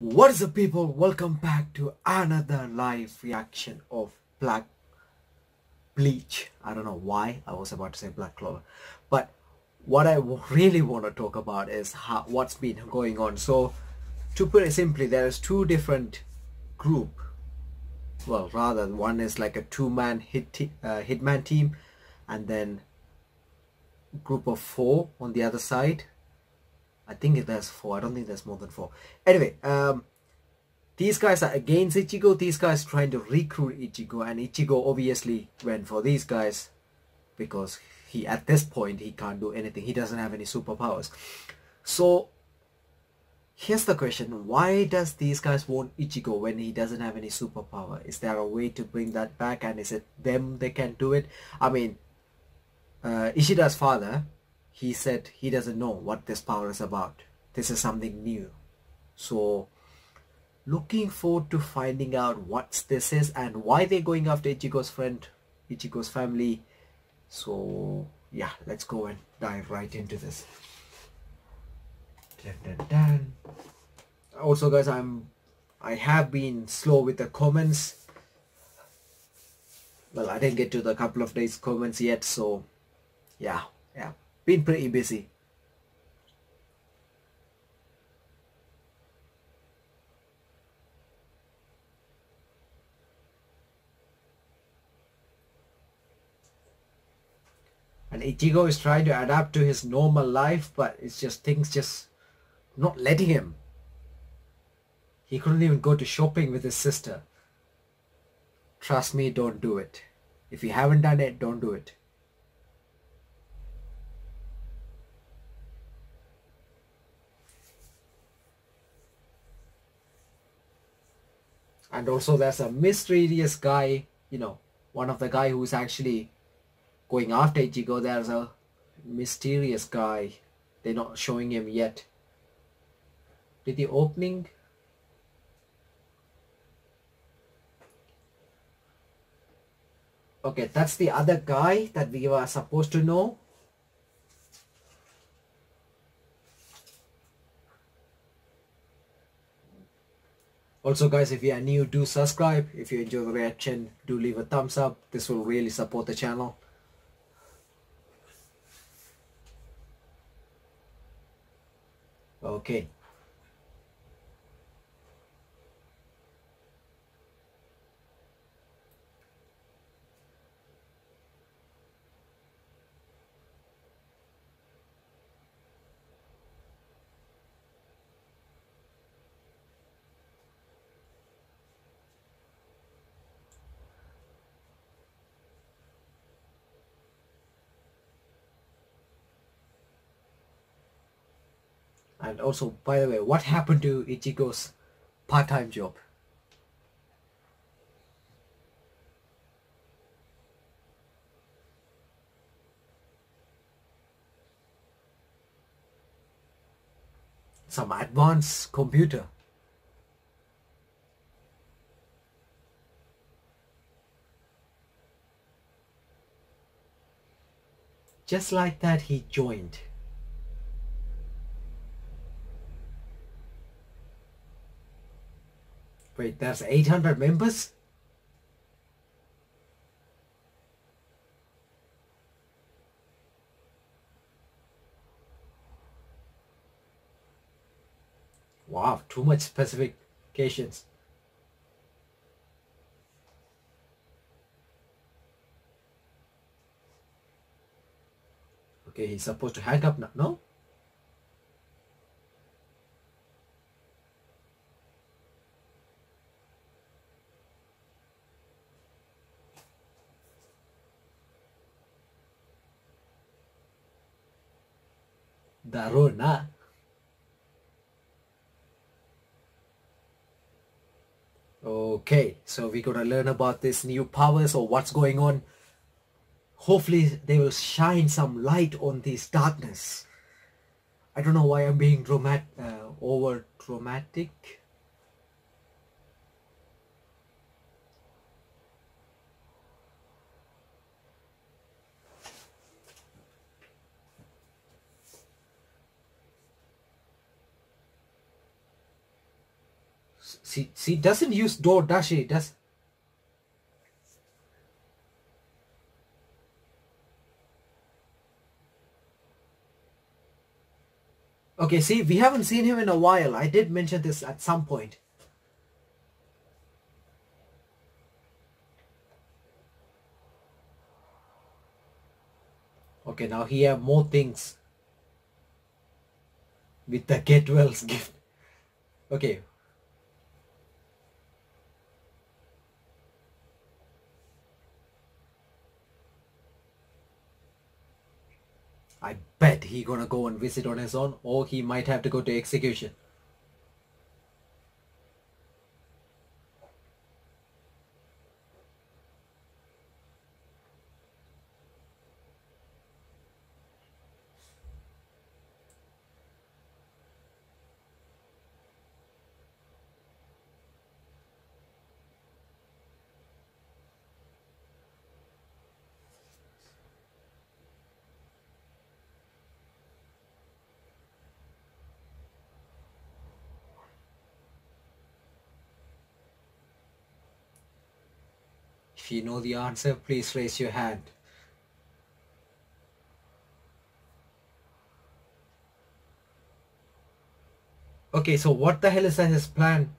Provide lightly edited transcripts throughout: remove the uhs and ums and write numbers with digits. What is up, people? Welcome back to another live reaction of Bleach. I don't know why I was about to say Black Clover, but what I really want to talk about is what's been going on. So to put it simply, there is two different group. Well, rather, one is like a two-man hitman team, and then group of four on the other side. I think there's four. I don't think there's more than four. Anyway, these guys are against Ichigo. These guys trying to recruit Ichigo, and Ichigo obviously went for these guys because he, at this point, he can't do anything. He doesn't have any superpowers. So here's the question: why does these guys want Ichigo when he doesn't have any superpower? Is there a way to bring that back? And is it them they can do it? I mean, Ishida's father, he said he doesn't know what this power is about. This is something new. So looking forward to finding out what this is and why they're going after Ichigo's friend, Ichigo's family. So yeah, let's go and dive right into this. Dun, dun, dun. Also, guys, I have been slow with the comments. Well, I didn't get to the couple of days comments yet, so yeah, been pretty busy. And Ichigo is trying to adapt to his normal life, but it's just things just not letting him. He couldn't even go to shopping with his sister. Trust me, don't do it. If you haven't done it, don't do it. And also, there's a mysterious guy, you know, one of the guy who's actually going after Ichigo. There's a mysterious guy. They're not showing him yet. Did the opening? Okay, that's the other guy that we were supposed to know. Also, guys, if you are new, do subscribe. If you enjoy the reaction, do leave a thumbs up. This will really support the channel. Okay. And also, by the way, what happened to Ichigo's part-time job? Some advanced computer. Just like that, he joined. Wait, there's 800 members? Wow, too much specifications. Okay, he's supposed to hang up now, no? Daruna. Okay, so we're gonna learn about this new powers or what's going on. Hopefully they will shine some light on this darkness. I don't know why I'm being dramatic, over dramatic. She doesn't use door, does she? Okay, see, we haven't seen him in a while. I did mention this at some point. Okay, now here more things with the get well's gift. Okay. I bet he gonna go and visit on his own, or he might have to go to execution. If you know the answer, please raise your hand. Okay, so what the hell is his plan?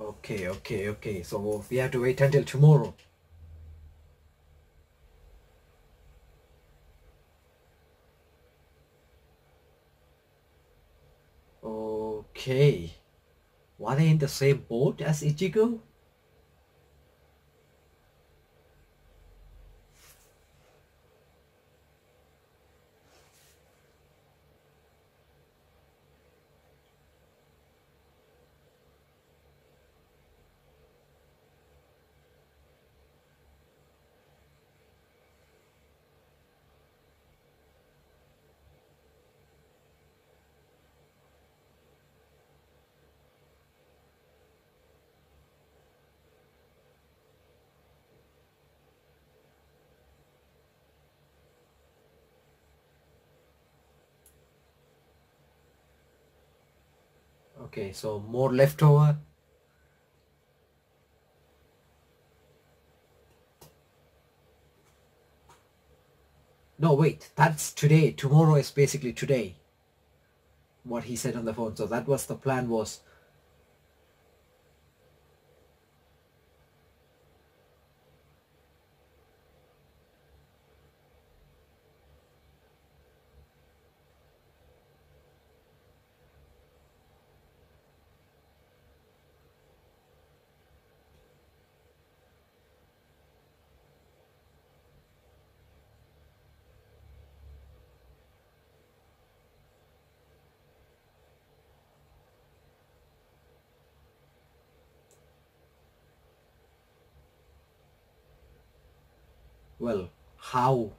Okay. So we have to wait until tomorrow. Okay. Were they in the same boat as Ichigo? Okay, so more leftover. No, wait, that's today. Tomorrow is basically today. What he said on the phone. So that was the plan was. Well, how?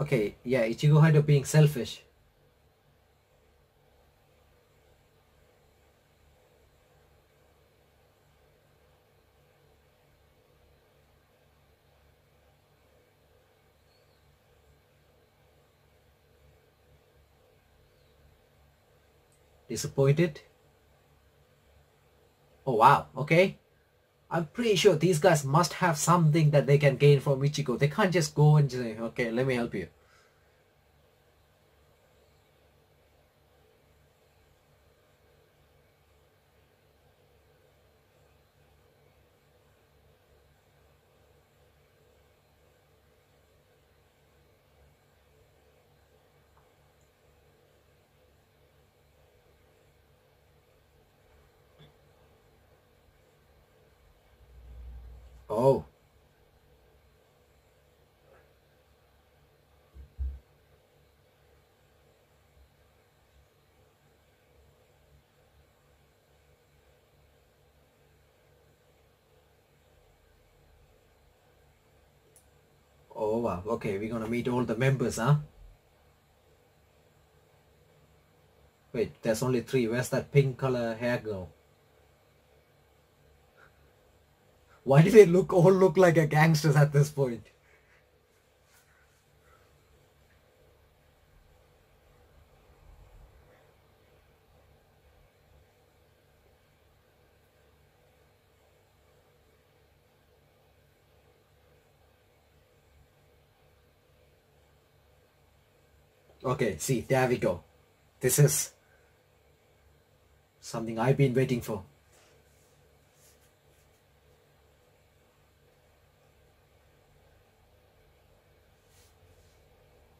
Okay, yeah, Ichigo had of being selfish. Disappointed? Oh wow, okay. I'm pretty sure these guys must have something that they can gain from Ichigo. They can't just go and say, okay, let me help you. Oh. Oh wow, okay, we're gonna meet all the members, huh? Wait, there's only three. Where's that pink color hair girl? Why do they all look like a gangsters at this point? Okay, see, there we go. This is something I've been waiting for.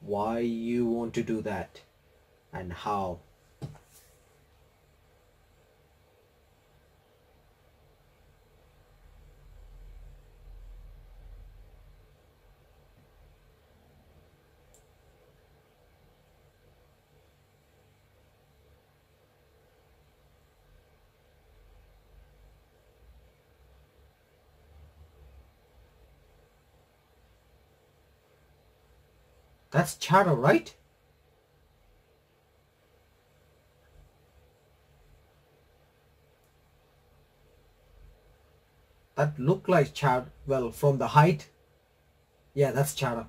Why you want to do that, and how? That's Chad, right? That look like Chad. Well, from the height. Yeah, that's Chad.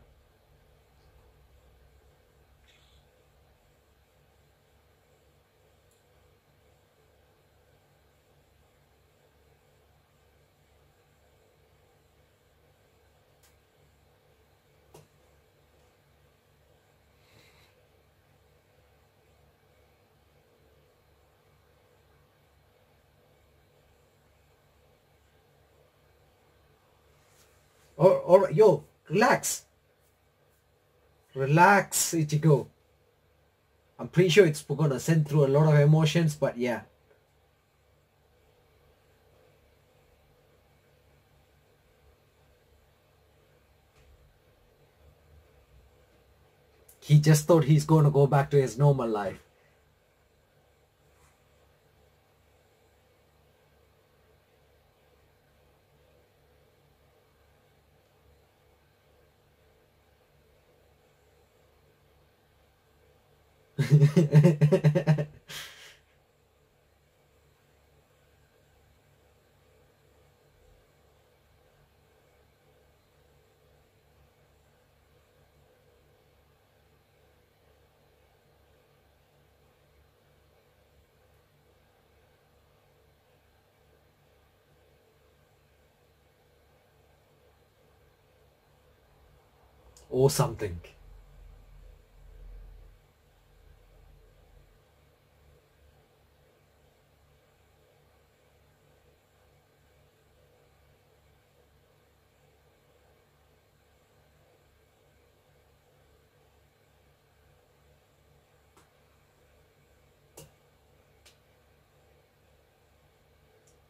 Or yo, relax. Relax, Ichigo. I'm pretty sure it's gonna send through a lot of emotions, but yeah. He just thought he's gonna go back to his normal life. Or something.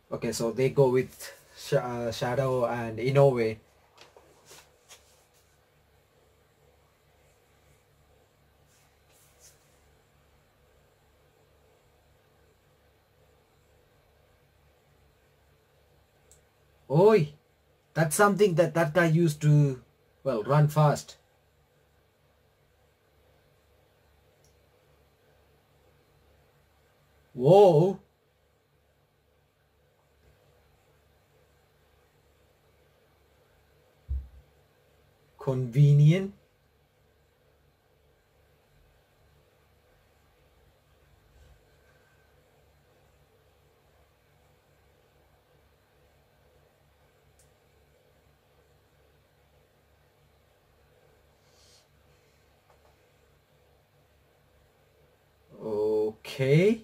Okay, so they go with Shadow and Inoue. Oi! That's something that guy used to, well, run fast. Whoa! Convenient. Okay.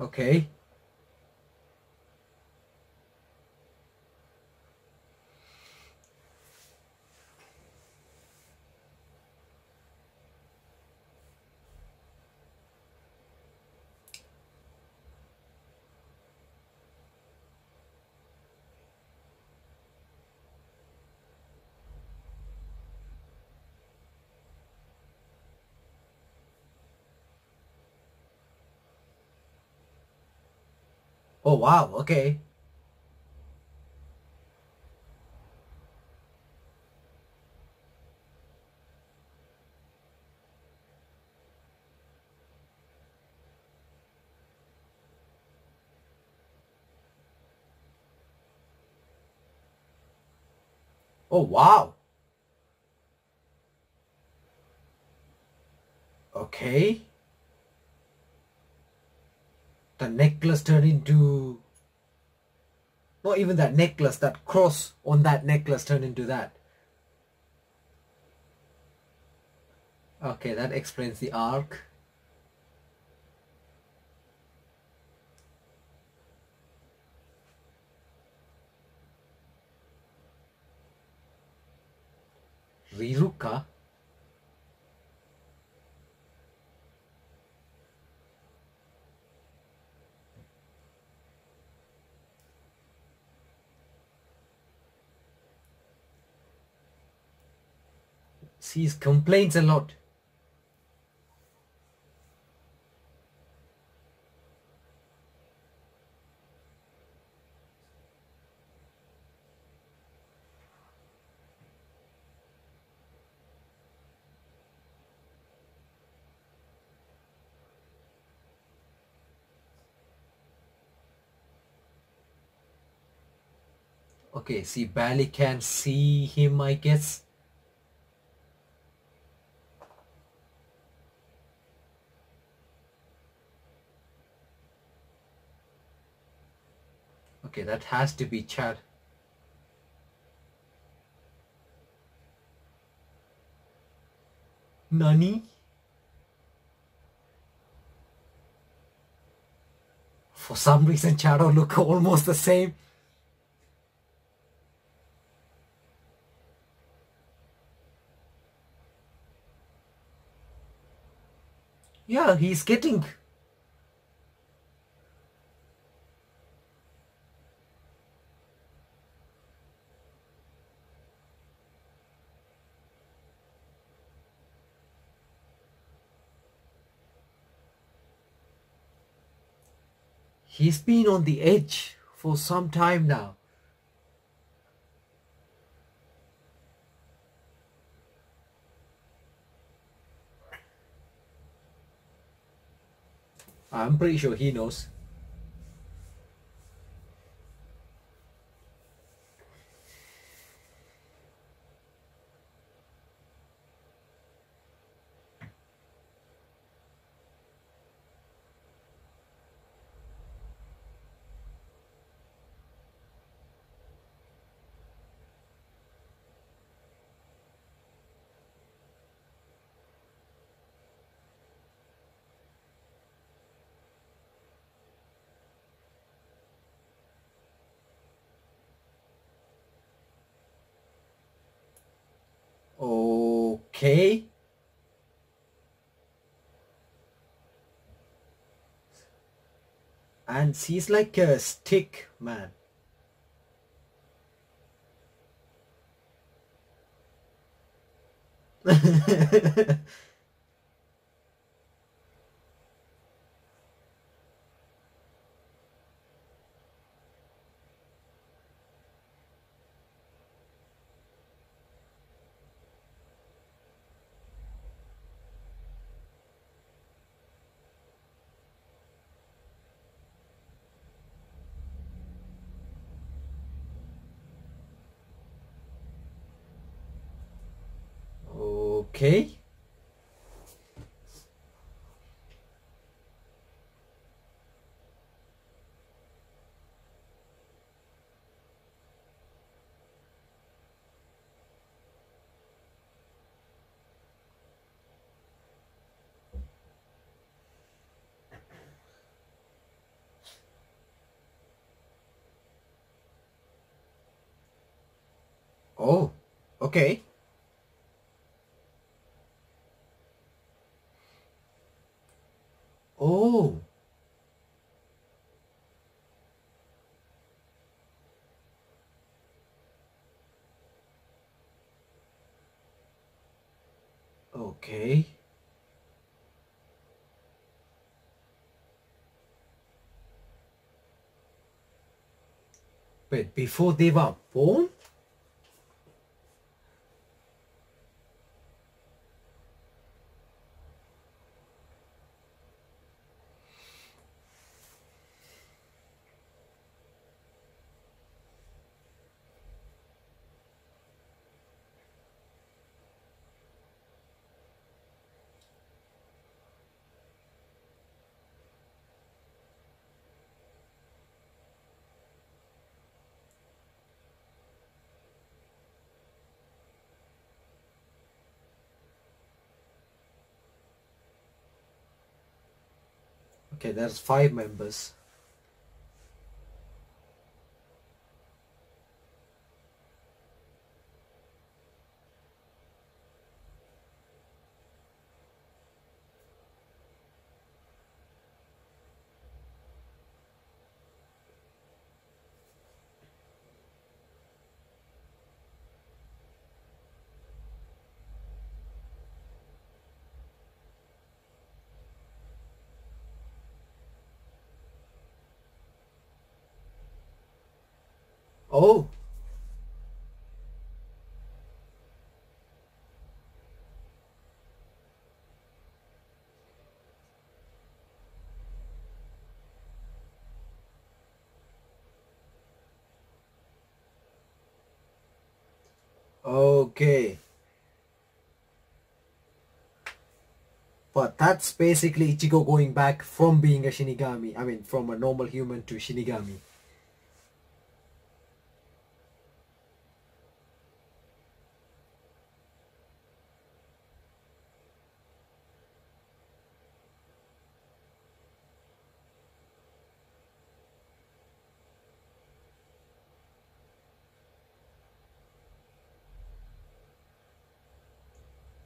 Okay. Oh, wow, okay. Oh, wow. Okay. The necklace turned into... Not even that necklace, that cross on that necklace turned into that. Okay, that explains the arc. Riruka? She complains a lot. Okay, she barely can see him, I guess. Okay, that has to be Chad. Nani? For some reason, Chad and Luca almost the same. Yeah, he's getting... He's been on the edge for some time now. I'm pretty sure he knows. Okay. And she's like a stick man. Okay. Oh, okay. Oh. Okay. Wait, before they were born? Okay, there's 5 members. Oh! Okay. But that's basically Ichigo going back from being a Shinigami. I mean, from a normal human to Shinigami.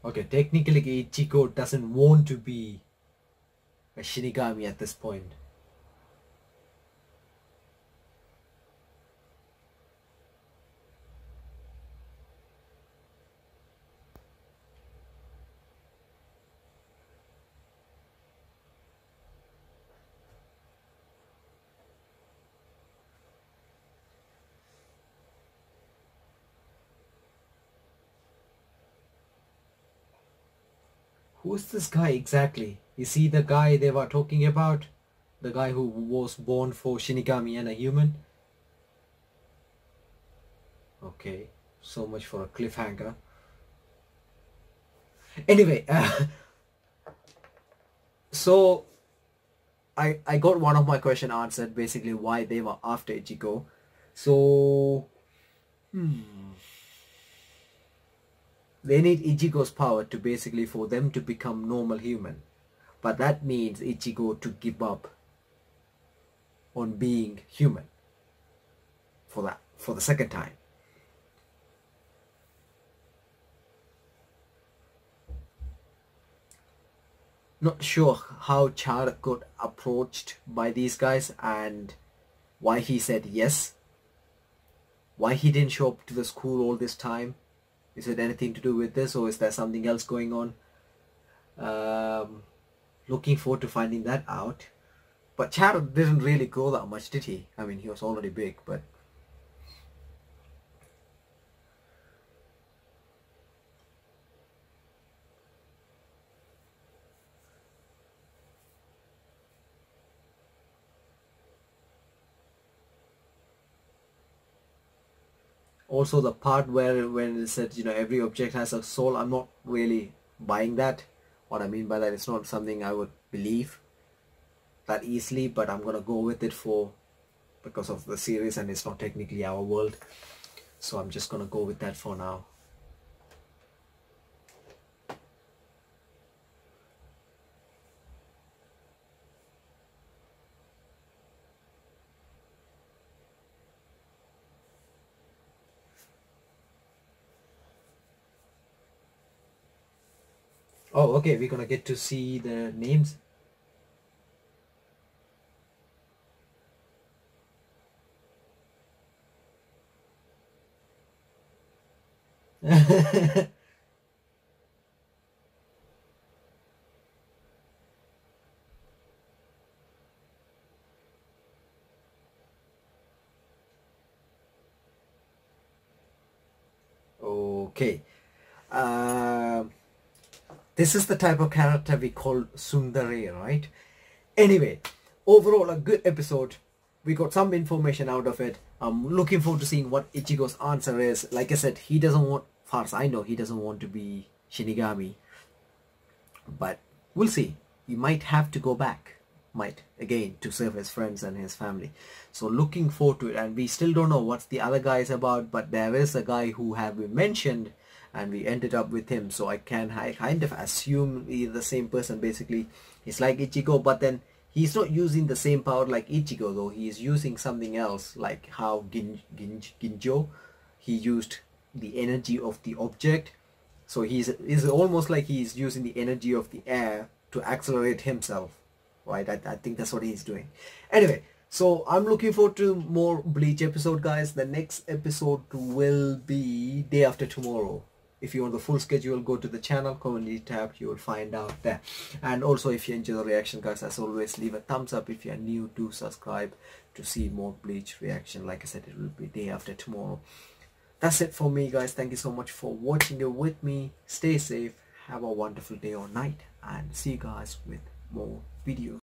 Okay, technically Ichigo doesn't want to be a Shinigami at this point. Who's this guy exactly? Is he the guy they were talking about? The guy who was born for Shinigami and a human? Okay, so much for a cliffhanger. Anyway, so I got one of my questions answered, basically why they were after Ichigo. So, they need Ichigo's power to basically for them to become normal human. But that means Ichigo to give up on being human for the second time. Not sure how Chad got approached by these guys and why he said yes. Why he didn't show up to the school all this time. Is it anything to do with this, or is there something else going on? Looking forward to finding that out. But Chad didn't really grow that much, did he? I mean, he was already big, but... Also the part where when it said, you know, every object has a soul, I'm not really buying that. What I mean by that, it's not something I would believe that easily, but I'm gonna go with it for because of the series, and it's not technically our world, so I'm just gonna go with that for now. Oh, okay, we're gonna get to see the names. okay. This is the type of character we call Sundere, right? Anyway, overall a good episode. We got some information out of it. I'm looking forward to seeing what Ichigo's answer is. Like I said, he doesn't want, as far as I know, he doesn't want to be Shinigami. But we'll see. He might have to go back, again, to serve his friends and his family. So looking forward to it. And we still don't know what the other guy is about, but there is a guy who have been mentioned, and we ended up with him. So I kind of assume he's the same person, basically. He's like Ichigo, but then he's not using the same power like Ichigo, though. He is using something else, like how Ginjo, he used the energy of the object. So he's almost like he's using the energy of the air to accelerate himself, right? I think that's what he's doing. Anyway, so I'm looking forward to more Bleach episode, guys. The next episode will be day after tomorrow. If you want the full schedule, go to the channel, community tab, you will find out there. And also, if you enjoy the reaction, guys, as always, leave a thumbs up. If you are new, do subscribe to see more Bleach reaction. Like I said, it will be day after tomorrow. That's it for me, guys. Thank you so much for watching it with me. Stay safe, have a wonderful day or night, and see you guys with more videos.